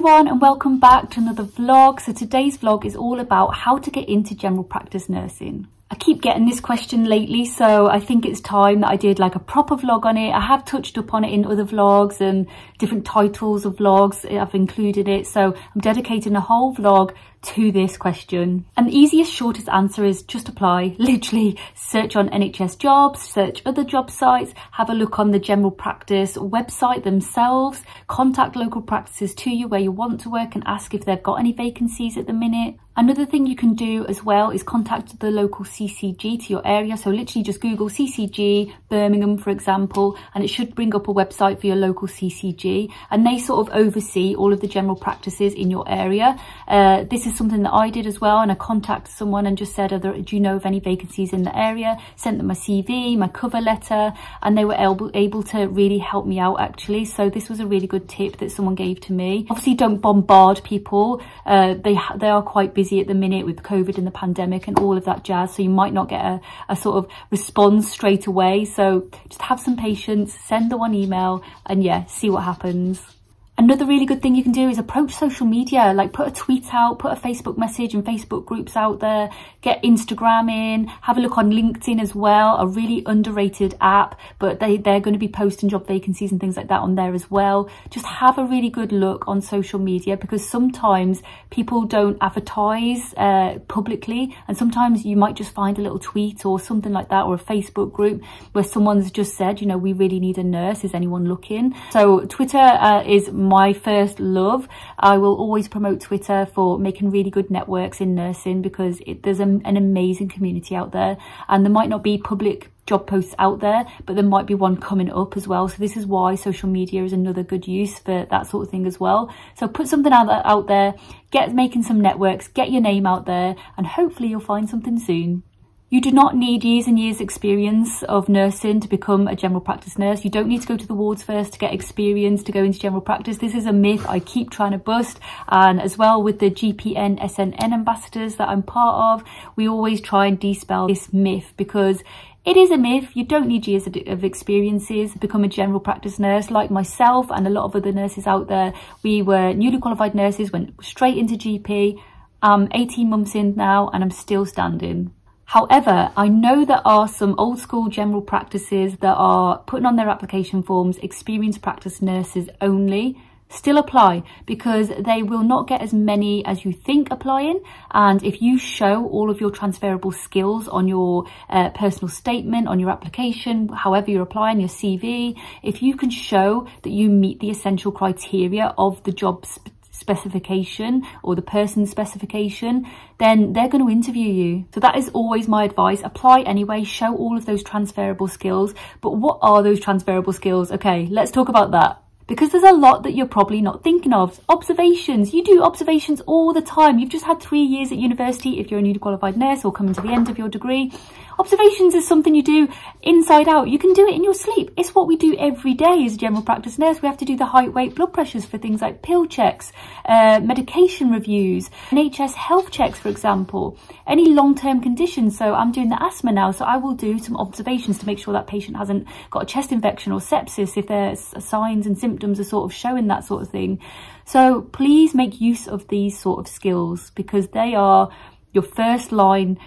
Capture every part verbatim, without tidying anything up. everyone and welcome back to another vlog. So today's vlog is all about how to get into general practice nursing. I keep getting this question lately, so I think it's time that I did like a proper vlog on it. I have touched upon it in other vlogs and different titles of vlogs, I've included it. So I'm dedicating a whole vlog to this question. And the easiest, shortest answer is just apply. Literally search on N H S jobs, search other job sites, have a look on the general practice website themselves, contact local practices to you where you want to work and ask if they've got any vacancies at the minute. Another thing you can do as well is contact the local C C G to your area. So literally just Google C C G Birmingham, for example, and it should bring up a website for your local C C G, and they sort of oversee all of the general practices in your area. Uh, this is something that I did as well, and I contacted someone and just said, do you know of any vacancies in the area? Sent them my C V, my cover letter, and they were able, able to really help me out actually. So this was a really good tip that someone gave to me. Obviously don't bombard people, uh, they, they are quite busy at the minute with COVID and the pandemic and all of that jazz, so you might not get a, a sort of response straight away. So just have some patience, send the one email and yeah, see what happens. Another really good thing you can do is approach social media, like put a tweet out, put a Facebook message and Facebook groups out there, get Instagram in, have a look on LinkedIn as well, a really underrated app, but they, they're going to be posting job vacancies and things like that on there as well. Just have a really good look on social media, because sometimes people don't advertise uh, publicly, and sometimes you might just find a little tweet or something like that, or a Facebook group where someone's just said, you know, we really need a nurse, is anyone looking? So Twitter uh, is my first love. I will always promote Twitter for making really good networks in nursing, because it, there's a, an amazing community out there, and there might not be public job posts out there, but there might be one coming up as well. So this is why social media is another good use for that sort of thing as well. So put something out, out there, get making some networks, get your name out there, and hopefully you'll find something soon. You do not need years and years experience of nursing to become a general practice nurse. You don't need to go to the wards first to get experience to go into general practice. This is a myth I keep trying to bust. And as well with the G P N S N N ambassadors that I'm part of, we always try and dispel this myth, because it is a myth. You don't need years of experiences to become a general practice nurse. Like myself and a lot of other nurses out there, we were newly qualified nurses, went straight into G P. I'm eighteen months in now and I'm still standing. However, I know there are some old school general practices that are putting on their application forms experienced practice nurses only. Still apply, because they will not get as many as you think applying. And if you show all of your transferable skills on your uh, personal statement, on your application, however you're applying, your C V, if you can show that you meet the essential criteria of the job specification specification or the person specification, then they're going to interview you. So that is always my advice. Apply anyway, show all of those transferable skills. But what are those transferable skills? Okay, let's talk about that, because there's a lot that you're probably not thinking of. Observations. You do observations all the time. You've just had three years at university if you're a newly qualified nurse, or coming to the end of your degree. Observations is something you do inside out. You can do it in your sleep. It's what we do every day as a general practice nurse. We have to do the height, weight, blood pressures for things like pill checks, uh, medication reviews, N H S health checks, for example, any long-term conditions. So I'm doing the asthma now, so I will do some observations to make sure that patient hasn't got a chest infection or sepsis if there's signs and symptoms are sort of showing that sort of thing. So please make use of these sort of skills, because they are your first line.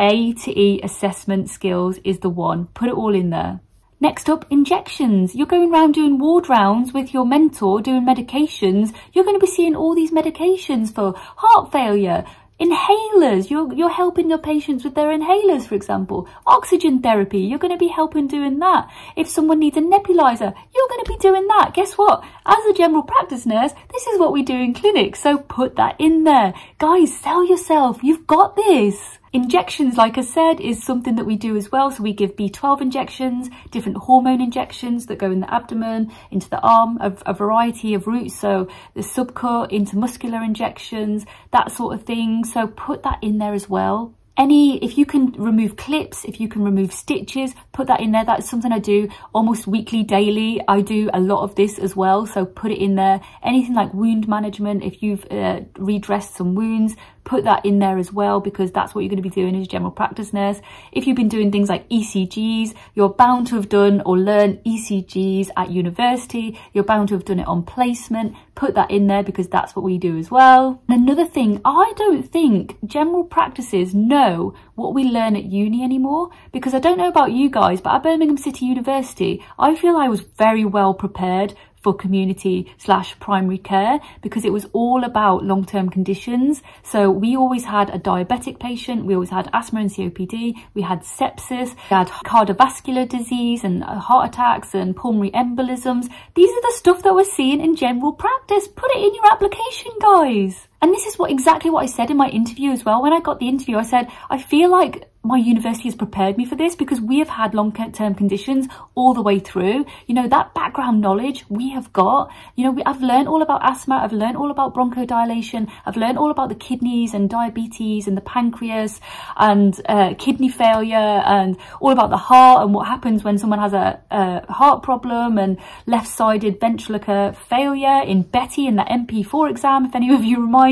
A to E assessment skills is the one. Put it all in there. Next up, injections. You're going around doing ward rounds with your mentor, doing medications. You're going to be seeing all these medications for heart failure, inhalers. You're, you're helping your patients with their inhalers, for example. Oxygen therapy, you're going to be helping doing that. If someone needs a nebulizer, you're going to be doing that. Guess what? As a general practice nurse, this is what we do in clinic. So put that in there. Guys, sell yourself. You've got this. Injections, like I said, is something that we do as well. So we give B twelve injections, different hormone injections that go in the abdomen, into the arm, a, a variety of routes. So the subcut, intramuscular injections, that sort of thing. So put that in there as well. Any, if you can remove clips, if you can remove stitches, put that in there. That's something I do almost weekly, daily. I do a lot of this as well, so put it in there. Anything like wound management, if you've uh, redressed some wounds, put that in there as well, because that's what you're going to be doing as a general practice nurse. If you've been doing things like E C Gs, you're bound to have done or learned E C Gs at university. You're bound to have done it on placement. Put that in there because that's what we do as well. And another thing, I don't think general practices know what we learn at uni anymore, because I don't know about you guys, but at Birmingham City University, I feel I was very well prepared for community slash primary care, because it was all about long-term conditions. So we always had a diabetic patient, we always had asthma and C O P D, we had sepsis, we had cardiovascular disease and heart attacks and pulmonary embolisms. These are the stuff that we're seeing in general practice. Put it in your application, guys. And this is what exactly what I said in my interview as well. When I got the interview, I said, I feel like my university has prepared me for this, because we have had long-term conditions all the way through. You know, that background knowledge we have got. You know, we, I've learned all about asthma. I've learned all about bronchodilation. I've learned all about the kidneys and diabetes and the pancreas and uh, kidney failure, and all about the heart and what happens when someone has a, a heart problem and left-sided ventricular failure in Betty in that M P four exam, if any of you remind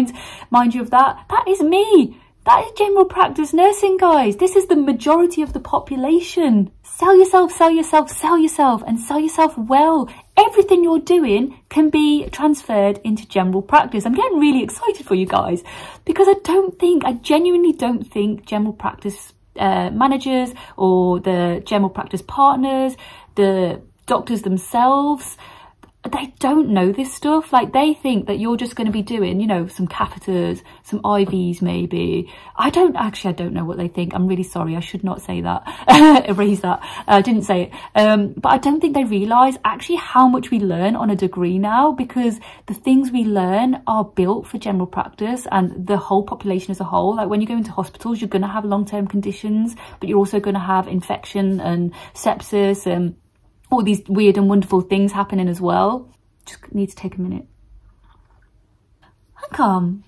mind you of that. That is me. That is general practice nursing, guys. This is the majority of the population. Sell yourself, sell yourself, sell yourself, and sell yourself well. Everything you're doing can be transferred into general practice. I'm getting really excited for you guys, because I don't think, I genuinely don't think general practice uh, managers or the general practice partners, the doctors themselves, they don't know this stuff. Like, they think that you're just going to be doing, you know, some catheters, some I Vs maybe. I don't actually, I don't know what they think. I'm really sorry. I should not say that. Erase that. I didn't say it. Um, but I don't think they realise actually how much we learn on a degree now, because the things we learn are built for general practice and the whole population as a whole. Like, when you go into hospitals, you're going to have long-term conditions, but you're also going to have infection and sepsis and all these weird and wonderful things happening as well. Just need to take a minute. And calm.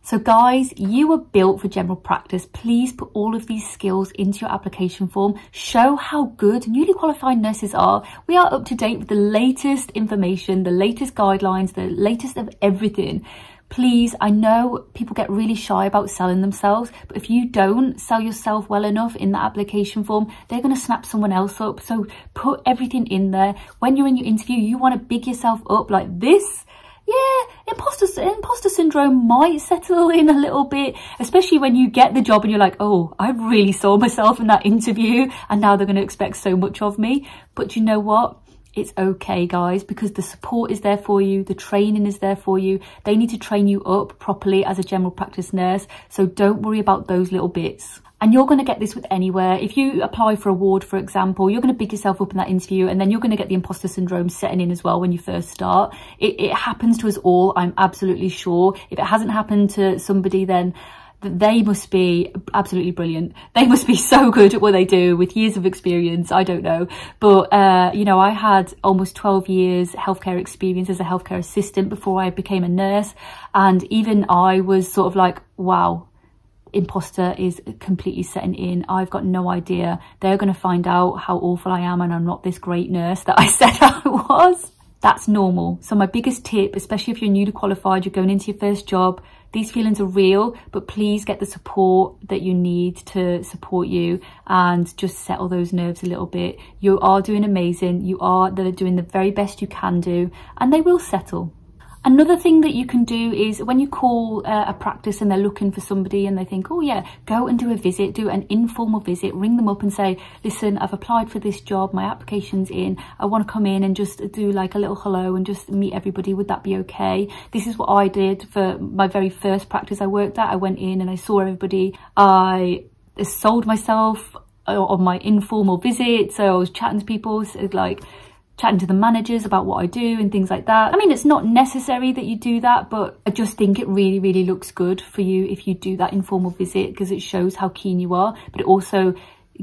So guys, you were built for general practice. Please put all of these skills into your application form. Show how good newly qualified nurses are. We are up to date with the latest information, the latest guidelines, the latest of everything. Please, I know people get really shy about selling themselves, but if you don't sell yourself well enough in that application form, they're going to snap someone else up. So put everything in there. When you're in your interview, you want to big yourself up like this. Yeah, imposter, imposter syndrome might settle in a little bit, especially when you get the job and you're like, oh, I really saw myself in that interview and now they're going to expect so much of me. But you know what? It's okay, guys, because the support is there for you. The training is there for you. They need to train you up properly as a general practice nurse. So don't worry about those little bits. And you're going to get this with anywhere. If you apply for a ward, for example, you're going to big yourself up in that interview, and then you're going to get the imposter syndrome setting in as well when you first start. It, it happens to us all, I'm absolutely sure. If it hasn't happened to somebody, then they must be absolutely brilliant. They must be so good at what they do with years of experience. I don't know. But, uh, you know, I had almost twelve years healthcare experience as a healthcare assistant before I became a nurse. And even I was sort of like, wow, imposter is completely setting in. I've got no idea. They're going to find out how awful I am and I'm not this great nurse that I said I was. That's normal. So my biggest tip, especially if you're newly qualified, you're going into your first job, these feelings are real, but please get the support that you need to support you and just settle those nerves a little bit. You are doing amazing. You are doing the very best you can do, and they will settle. Another thing that you can do is when you call uh, a practice and they're looking for somebody and they think, oh yeah, go and do a visit, do an informal visit, ring them up and say, listen, I've applied for this job, my application's in, I want to come in and just do like a little hello and just meet everybody. Would that be okay? This is what I did for my very first practice I worked at. I went in and I saw everybody. I sold myself on my informal visit. So I was chatting to people, so like, chatting to the managers about what I do and things like that. I mean, it's not necessary that you do that, but I just think it really, really looks good for you if you do that informal visit, because it shows how keen you are, but it also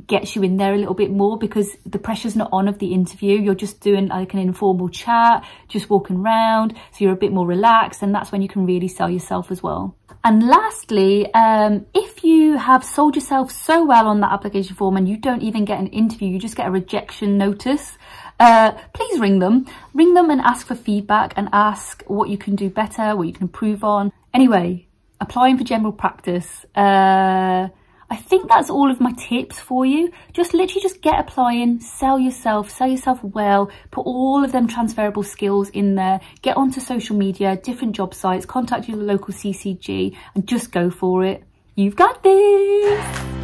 gets you in there a little bit more because the pressure's not on of the interview. You're just doing like an informal chat, just walking around, so you're a bit more relaxed, and that's when you can really sell yourself as well. And lastly, um, if you have sold yourself so well on that application form and you don't even get an interview, you just get a rejection notice, uh, please ring them. Ring them and ask for feedback and ask what you can do better, what you can improve on. Anyway, applying for general practice. Uh, I think that's all of my tips for you. Just literally just get applying, sell yourself, sell yourself well, put all of them transferable skills in there, get onto social media, different job sites, contact your local C C G and just go for it. You've got this.